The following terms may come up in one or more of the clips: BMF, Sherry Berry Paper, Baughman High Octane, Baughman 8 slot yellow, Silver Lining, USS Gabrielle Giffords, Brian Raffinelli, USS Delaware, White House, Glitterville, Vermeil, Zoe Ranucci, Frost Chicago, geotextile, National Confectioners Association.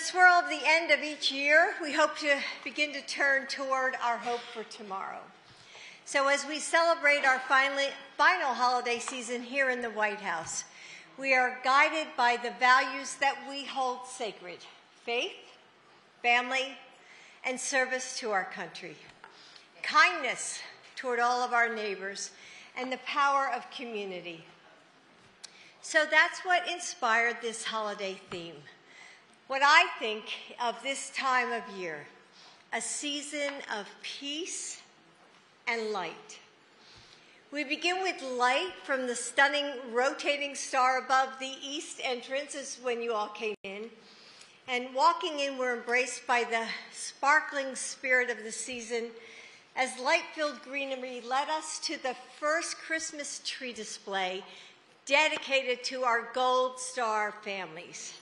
swirl of the end of each year, we hope to begin to turn toward our hope for tomorrow. So as we celebrate our final holiday season here in the White House, we are guided by the values that we hold sacred: faith, family, and service to our country, kindness toward all of our neighbors, and the power of community. So that's what inspired this holiday theme. What I think of this time of year, a season of peace and light. We begin with light from the stunning rotating star above the east entrance, is when you all came in. And walking in, we're embraced by the sparkling spirit of the season as light-filled greenery led us to the first Christmas tree display dedicated to our Gold Star families.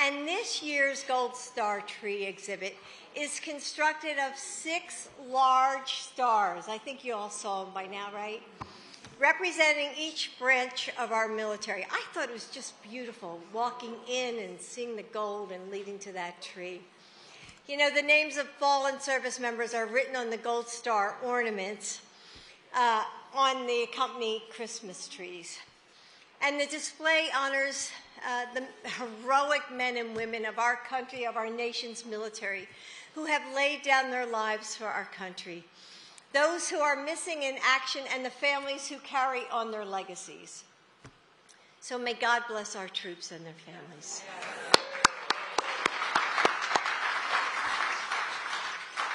And this year's Gold Star tree exhibit is constructed of 6 large stars. I think you all saw them by now, right? Representing each branch of our military. I thought it was just beautiful, walking in and seeing the gold and leading to that tree. You know, the names of fallen service members are written on the Gold Star ornaments on the accompanying Christmas trees. And the display honors the heroic men and women of our country, of our nation's military, who have laid down their lives for our country, those who are missing in action, and the families who carry on their legacies. So may God bless our troops and their families.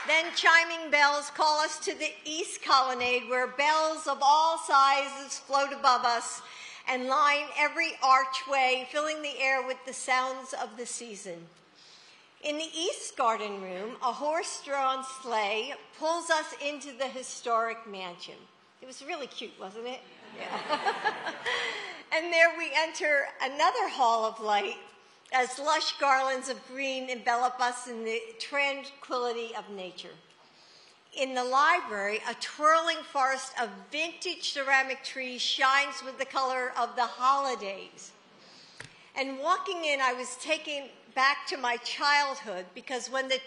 Then chiming bells call us to the East Colonnade, where bells of all sizes float above us and line every archway, filling the air with the sounds of the season. In the East Garden Room, a horse-drawn sleigh pulls us into the historic mansion. It was really cute, wasn't it? Yeah. And there we enter another hall of light as lush garlands of green envelop us in the tranquility of nature. In the library, a twirling forest of vintage ceramic trees shines with the color of the holidays. And walking in, I was taken back to my childhood, because when that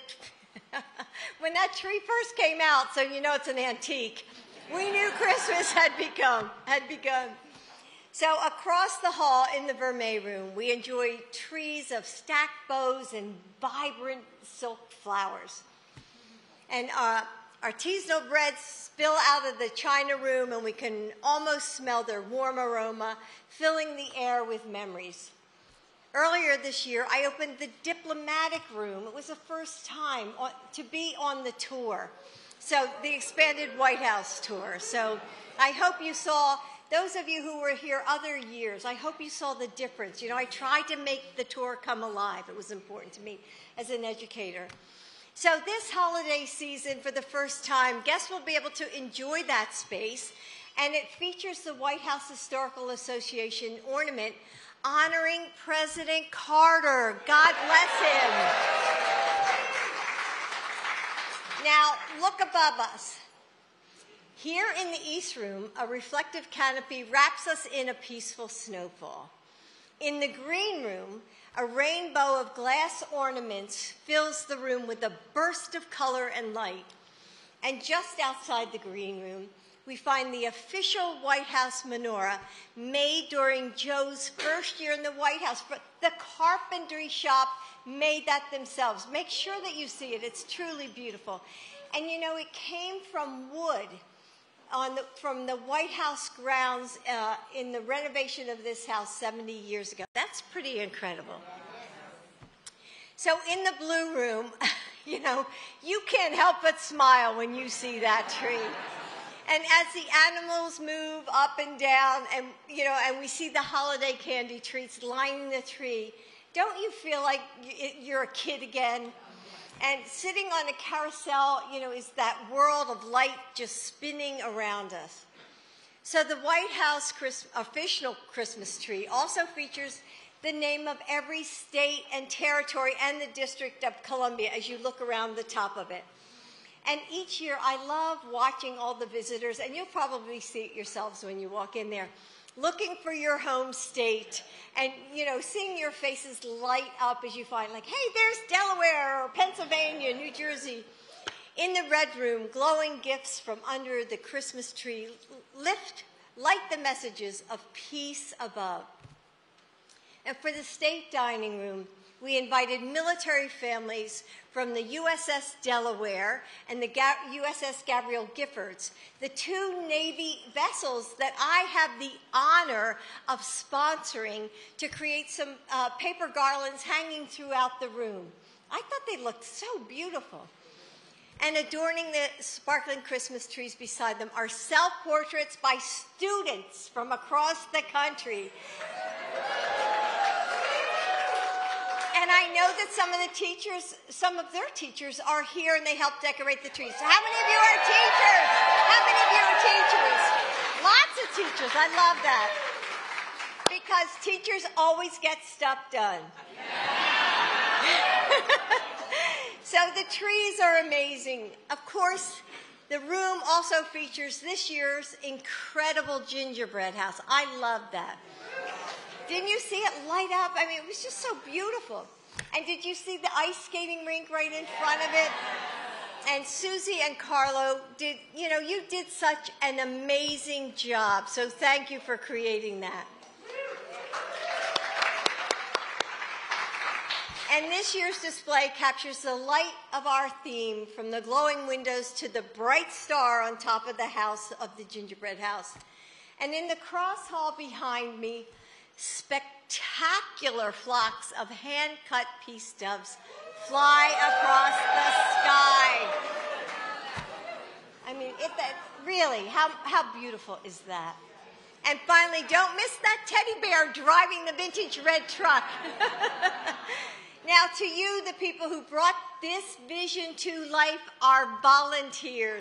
tree first came out, so you know it's an antique, we knew Christmas had begun. So across the hall in the Vermeil room, we enjoyed trees of stacked bows and vibrant silk flowers. And artisanal breads spill out of the china room, and we can almost smell their warm aroma, filling the air with memories. Earlier this year, I opened the diplomatic room. It was the first time to be on the tour, so the expanded White House tour. So I hope you saw, those of you who were here other years, I hope you saw the difference. You know, I tried to make the tour come alive. It was important to me as an educator. So this holiday season, for the first time, guests will be able to enjoy that space, and it features the White House Historical Association ornament honoring President Carter. God bless him. Now, look above us. Here in the East Room, a reflective canopy wraps us in a peaceful snowfall. In the Green Room, a rainbow of glass ornaments fills the room with a burst of color and light. And just outside the Green Room, we find the official White House menorah made during Joe's first year in the White House. But the carpentry shop made that themselves. Make sure that you see it. It's truly beautiful. And, you know, it came from wood from the White House grounds in the renovation of this house 70 years ago. That's pretty incredible. So in the Blue Room, you know, you can't help but smile when you see that tree. And as the animals move up and down, and you know, and we see the holiday candy treats lining the tree, don't you feel like you're a kid again? And sitting on a carousel, you know, is that world of light just spinning around us. So the White House official Christmas tree also features the name of every state and territory and the District of Columbia as you look around the top of it. And each year, I love watching all the visitors, and you'll probably see it yourselves when you walk in there. looking for your home state and, you know, seeing your faces light up as you find, like, hey, there's Delaware or Pennsylvania, New Jersey. In the Red Room, glowing gifts from under the Christmas tree light the messages of peace above. And for the state dining room, we invited military families from the USS Delaware and the USS Gabrielle Giffords, the two Navy vessels that I have the honor of sponsoring, to create some paper garlands hanging throughout the room. I thought they looked so beautiful. And adorning the sparkling Christmas trees beside them are self-portraits by students from across the country. And I know that some of their teachers are here and they help decorate the trees. So how many of you are teachers? How many of you are teachers? Lots of teachers. I love that. Because teachers always get stuff done. So the trees are amazing. Of course, the room also features this year's incredible gingerbread house. I love that. Didn't you see it light up? I mean, it was just so beautiful. And did you see the ice skating rink right in front of it? And Susie and Carlo did, you know, you did such an amazing job. So thank you for creating that. And this year's display captures the light of our theme, from the glowing windows to the bright star on top of the house, of the gingerbread house. And in the cross hall behind me, spectacular flocks of hand-cut peace doves fly across the sky. I mean, really, how beautiful is that? And finally, don't miss that teddy bear driving the vintage red truck. Now, to you, the people who brought this vision to life are volunteers.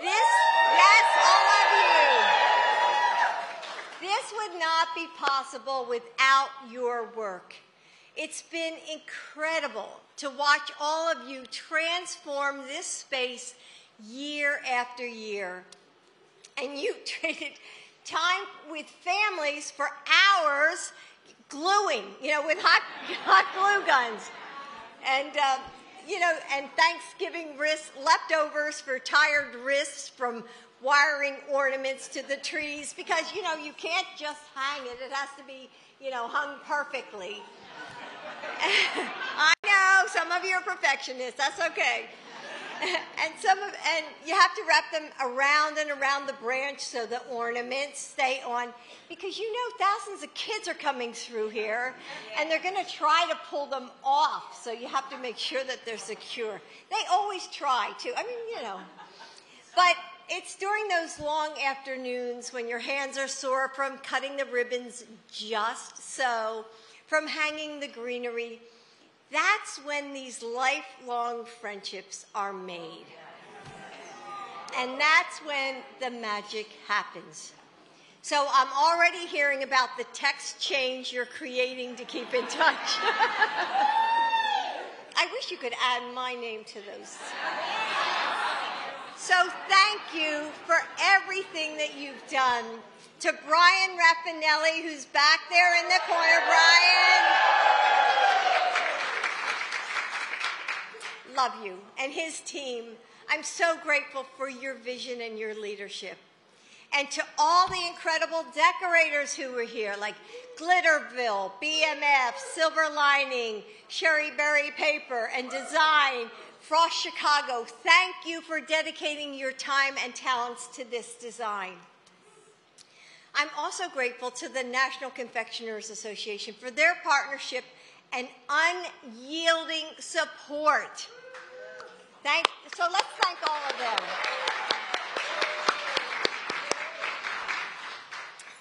Yes, all of you. This would not be possible without your work. It's been incredible to watch all of you transform this space year after year. And you traded time with families for hours gluing, you know, with hot glue guns, and you know, and Thanksgiving wrists, leftovers for tired wrists from wiring ornaments to the trees, because, you know, you can't just hang it; it has to be, you know, hung perfectly. I know some of you are perfectionists. That's okay. And you have to wrap them around and around the branch so the ornaments stay on, because, you know, thousands of kids are coming through here and they're going to try to pull them off, so you have to make sure that they're secure. They always try to. I mean, you know. But it's during those long afternoons when your hands are sore from cutting the ribbons just so, from hanging the greenery, that's when these lifelong friendships are made. And that's when the magic happens. So I'm already hearing about the text change you're creating to keep in touch. I wish you could add my name to those. So thank you for everything that you've done. To Brian Raffinelli, who's back there in the corner. Brian. Love you and his team. I'm so grateful for your vision and your leadership. And to all the incredible decorators who were here, like Glitterville, BMF, Silver Lining, Sherry Berry Paper and Design, Frost Chicago, thank you for dedicating your time and talents to this design. I'm also grateful to the National Confectioners Association for their partnership and unyielding support. So let's thank all of them.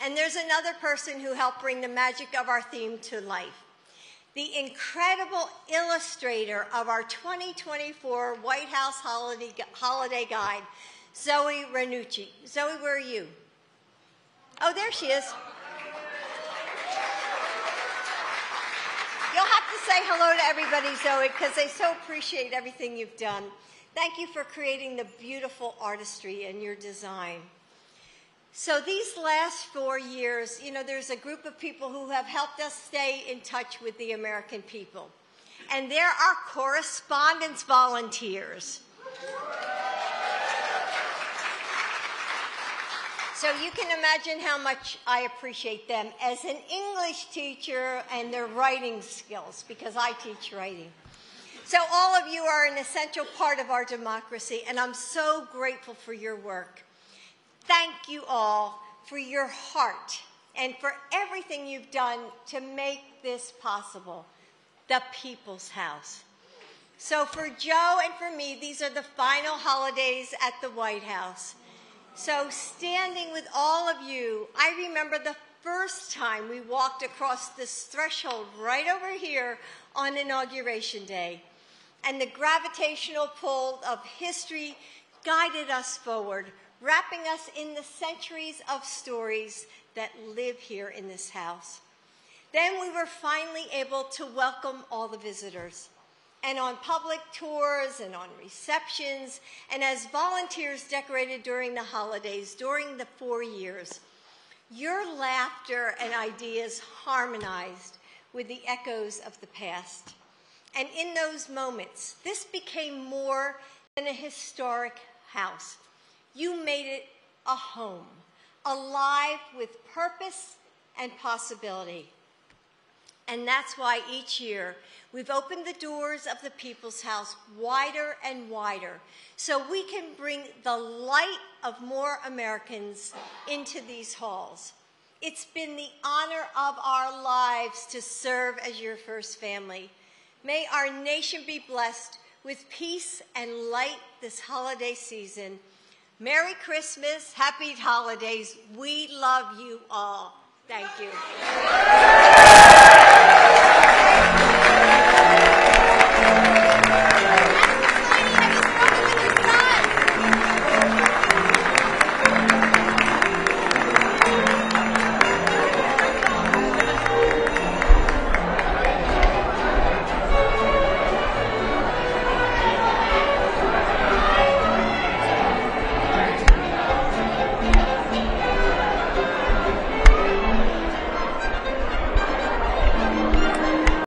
And there's another person who helped bring the magic of our theme to life. The incredible illustrator of our 2024 White House Holiday Guide, Zoe Ranucci. Zoe, where are you? Oh, there she is. You'll have to say hello to everybody, Zoe, because they so appreciate everything you've done. Thank you for creating the beautiful artistry in your design. So these last 4 years, you know, there's a group of people who have helped us stay in touch with the American people. And there are correspondence volunteers. So you can imagine how much I appreciate them as an English teacher and their writing skills, because I teach writing. So all of you are an essential part of our democracy, and I'm so grateful for your work. Thank you all for your heart and for everything you've done to make this possible, the People's House. So for Joe and for me, these are the final holidays at the White House. So standing with all of you, I remember the first time we walked across this threshold right over here on Inauguration Day, and the gravitational pull of history guided us forward, wrapping us in the centuries of stories that live here in this house. Then we were finally able to welcome all the visitors. And on public tours and on receptions, and as volunteers decorated during the holidays, during the 4 years, your laughter and ideas harmonized with the echoes of the past. And in those moments, this became more than a historic house. You made it a home, alive with purpose and possibility. And that's why each year we've opened the doors of the People's House wider and wider so we can bring the light of more Americans into these halls. It's been the honor of our lives to serve as your first family. May our nation be blessed with peace and light this holiday season. Merry Christmas, happy holidays. We love you all. Thank you. Thank you.